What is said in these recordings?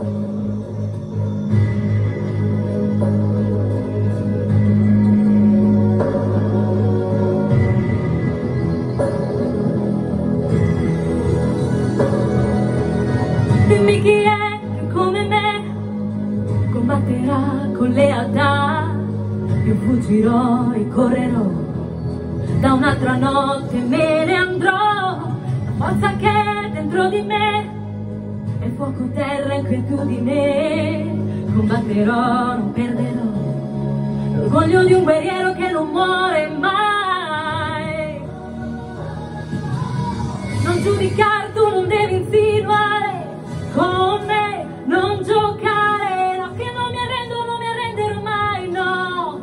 Dimmi chi è che come me combatterà con lealtà. Io fuggirò e correrò, da un'altra notte me ne andrò. La forza che è dentro di me è fuoco, terra, inquietudine. Combatterò, non perderò, l'orgoglio di un guerriero che non muore mai. Non giudicare, tu non devi insinuare. Con me non giocare, no, che non mi arrendo, non mi arrenderò mai, no.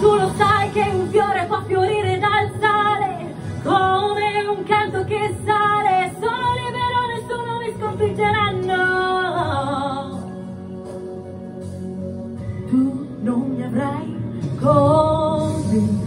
Tu lo sai che un fiore può fiorire dal sale, come un canto che sale. Sono libero, nessuno mi sconfiggerà, no. Tu non mi avrai convinto.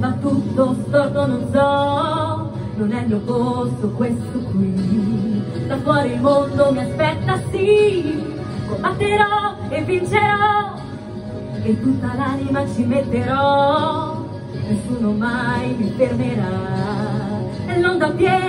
Va tutto storto, non so, non è il mio posto questo qui. Da fuori il mondo mi aspetta, sì. Combatterò e vincerò, e tutta l'anima ci metterò. Nessuno mai mi fermerà, e l'onda piena